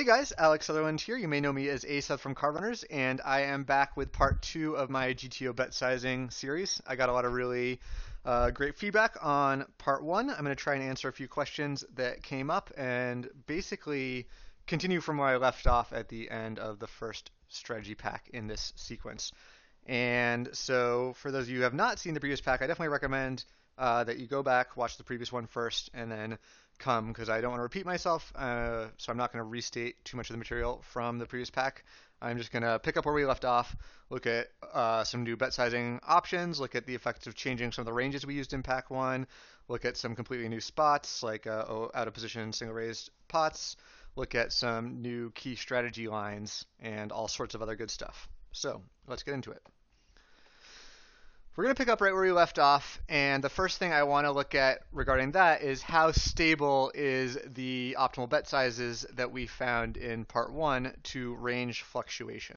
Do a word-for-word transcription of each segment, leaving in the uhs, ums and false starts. Hey guys, Alex Sutherland here. You may know me as Asa from CardRunners, and I am back with part two of my G T O bet sizing series. I got a lot of really uh, great feedback on part one. I'm going to try and answer a few questions that came up and basically continue from where I left off at the end of the first strategy pack in this sequence. And so for those of you who have not seen the previous pack, I definitely recommend uh, that you go back, watch the previous one first, and then come, because I don't want to repeat myself, uh, so I'm not going to restate too much of the material from the previous pack. I'm just going to pick up where we left off, look at uh, some new bet sizing options, look at the effects of changing some of the ranges we used in pack one, look at some completely new spots like uh, out of position single raised pots, look at some new key strategy lines, and all sorts of other good stuff. So let's get into it. We're going to pick up right where we left off, and the first thing I want to look at regarding that is how stable is the optimal bet sizes that we found in part one to range fluctuation.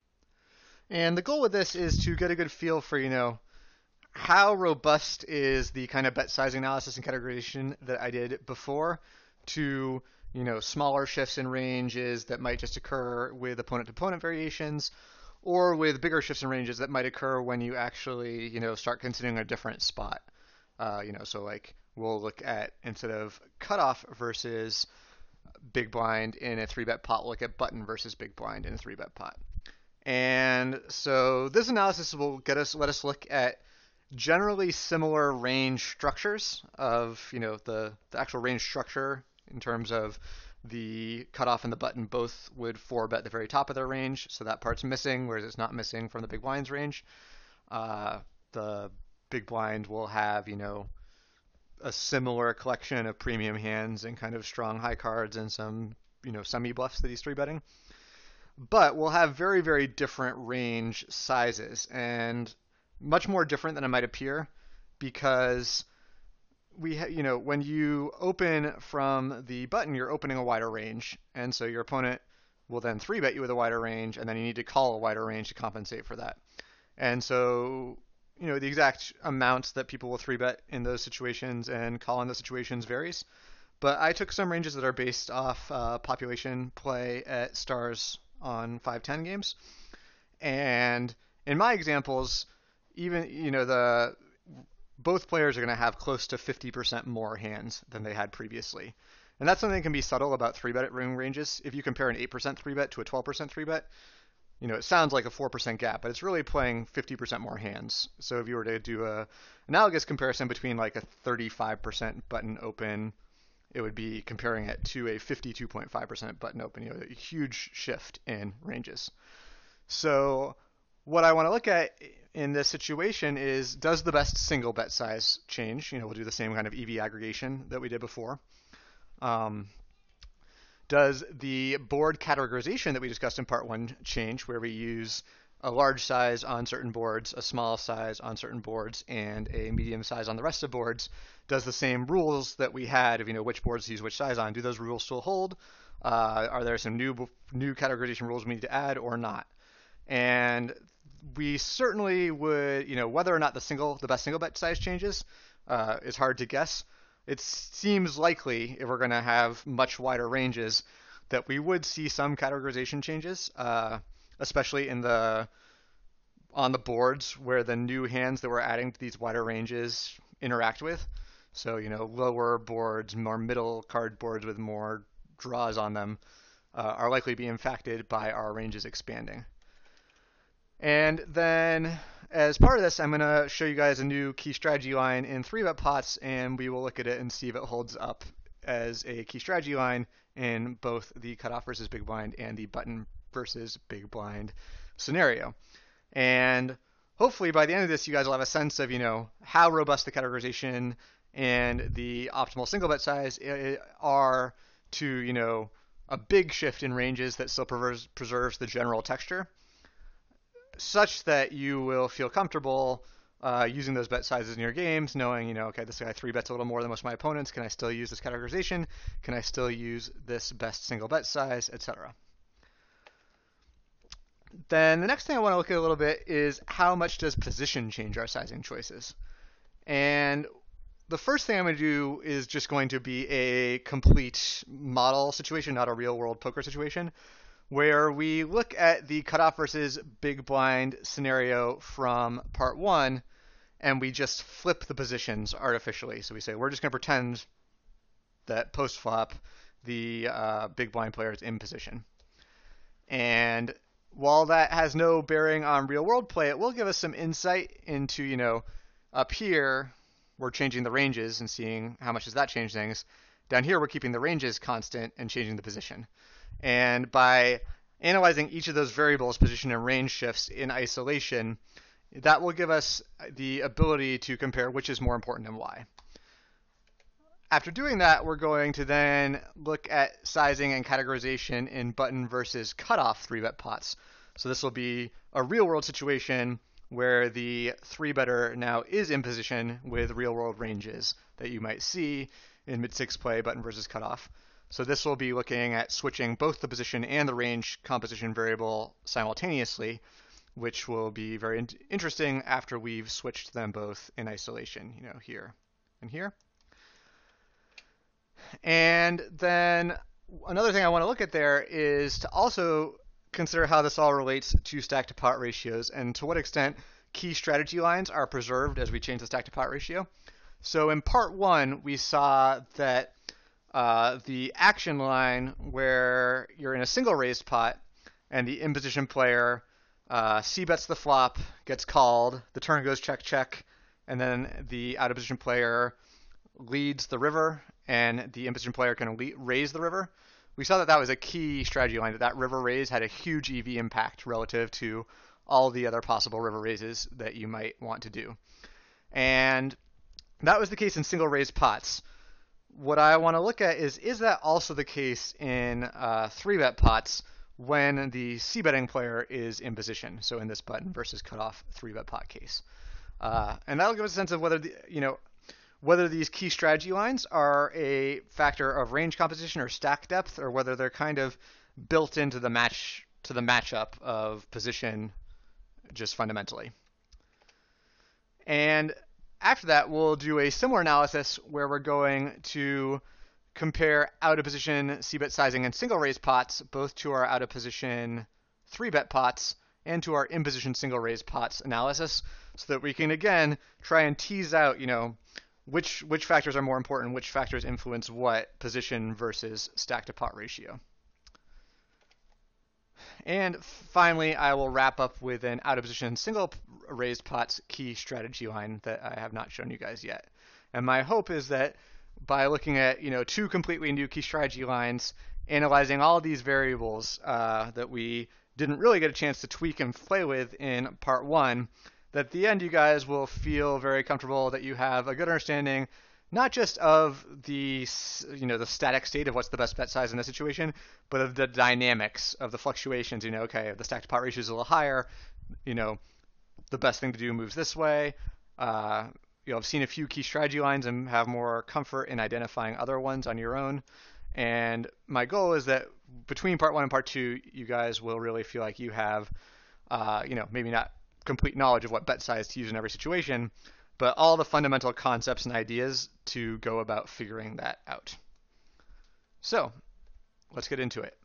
And the goal with this is to get a good feel for, you know, how robust is the kind of bet sizing analysis and categorization that I did before to, you know, smaller shifts in ranges that might just occur with opponent-to-opponent variations, or with bigger shifts in ranges that might occur when you actually, you know, start considering a different spot. Uh, you know, so like we'll look at, instead of cutoff versus big blind in a three bet pot, we'll look at button versus big blind in a three bet pot. And so this analysis will get us, let us look at generally similar range structures of, you know, the, the actual range structure in terms of the cutoff and the button both would four bet the very top of their range, so that part's missing, whereas it's not missing from the big blind's range. Uh, the big blind will have, you know, a similar collection of premium hands and kind of strong high cards and some, you know, semi bluffs that he's three betting. But we'll have very, very different range sizes, and much more different than it might appear, because we, you know, when you open from the button, you're opening a wider range, and so your opponent will then three bet you with a wider range, and then you need to call a wider range to compensate for that. And so, you know, the exact amounts that people will three bet in those situations and call in those situations varies. But I took some ranges that are based off uh, population play at stars on five ten games, and in my examples, even, you know, the both players are going to have close to fifty percent more hands than they had previously. And that's something that can be subtle about three bet ring ranges. If you compare an eight percent three bet to a twelve percent three bet, you know, it sounds like a four percent gap, but it's really playing fifty percent more hands. So if you were to do a analogous comparison between like a thirty-five percent button open, it would be comparing it to a fifty-two point five percent button open, you know, a huge shift in ranges. So what I want to look at in this situation is, does the best single bet size change? You know, we'll do the same kind of E V aggregation that we did before. Um, does the board categorization that we discussed in part one change, where we use a large size on certain boards, a small size on certain boards, and a medium size on the rest of boards? Does the same rules that we had of, you know, which boards to use which size on, do those rules still hold? Uh, are there some new new categorization rules we need to add or not? And we certainly would, you know, whether or not the single, the best single bet size changes uh, is hard to guess. It seems likely, if we're going to have much wider ranges, that we would see some categorization changes, uh, especially in the on the boards where the new hands that we're adding to these wider ranges interact with. So, you know, lower boards, more middle card boards with more draws on them uh, are likely to be impacted by our ranges expanding. And then as part of this, I'm going to show you guys a new key strategy line in three bet pots, and we will look at it and see if it holds up as a key strategy line in both the cutoff versus big blind and the button versus big blind scenario. And hopefully by the end of this, you guys will have a sense of, you know, how robust the categorization and the optimal single bet size are to, you know, a big shift in ranges that still preserves the general texture, such that you will feel comfortable uh, using those bet sizes in your games, knowing, you know, okay, this guy three bets a little more than most of my opponents. Can I still use this categorization? Can I still use this best single bet size, et cetera? Then the next thing I want to look at a little bit is, how much does position change our sizing choices? And the first thing I'm going to do is just going to be a complete model situation, not a real-world poker situation, where we look at the cutoff versus big blind scenario from part one, and we just flip the positions artificially. So we say we're just going to pretend that post-flop the uh, big blind player is in position. And while that has no bearing on real-world play, it will give us some insight into, you know, up here we're changing the ranges and seeing how much does that change things. Down here we're keeping the ranges constant and changing the position. And by analyzing each of those variables, position and range shifts, in isolation, that will give us the ability to compare which is more important and why. After doing that, we're going to then look at sizing and categorization in button versus cutoff three-bet pots. So this will be a real-world situation where the three-better now is in position with real-world ranges that you might see in mid-six play, button versus cutoff. So this will be looking at switching both the position and the range composition variable simultaneously, which will be very in- interesting after we've switched them both in isolation, you know, here and here. And then another thing I want to look at there is to also consider how this all relates to stack-to-pot ratios and to what extent key strategy lines are preserved as we change the stack-to-pot ratio. So in part one, we saw that uh, the action line where you're in a single raised pot and the in-position player uh, c-bets the flop, gets called, the turn goes check-check, and then the out-of-position player leads the river, and the in-position player can le- raise the river. We saw that that was a key strategy line, that that river raise had a huge E V impact relative to all the other possible river raises that you might want to do. And that was the case in single raised pots. What I want to look at is, is that also the case in uh, three-bet pots when the c-betting player is in position? So in this button versus cutoff three-bet pot case. Uh, and that'll give us a sense of whether, the, you know, whether these key strategy lines are a factor of range composition or stack depth, or whether they're kind of built into the match to the matchup of position just fundamentally. And after that, we'll do a similar analysis where we're going to compare out of position c-bet sizing and single raise pots, both to our out of position three-bet pots and to our in position single raise pots analysis, so that we can again try and tease out, you know, Which which factors are more important, which factors influence what position versus stack-to-pot ratio. And finally, I will wrap up with an out-of-position single raised pots key strategy line that I have not shown you guys yet. And my hope is that by looking at, you know, two completely new key strategy lines, analyzing all of these variables uh, that we didn't really get a chance to tweak and play with in part one, that at the end you guys will feel very comfortable that you have a good understanding, not just of the, you know, the static state of what's the best bet size in this situation, but of the dynamics of the fluctuations. You know, okay, if the stack to pot ratio is a little higher, you know, the best thing to do moves this way. Uh, you know, I've seen a few key strategy lines and have more comfort in identifying other ones on your own. And my goal is that between part one and part two, you guys will really feel like you have, uh, you know, maybe not complete knowledge of what bet size to use in every situation, but all the fundamental concepts and ideas to go about figuring that out. So let's get into it.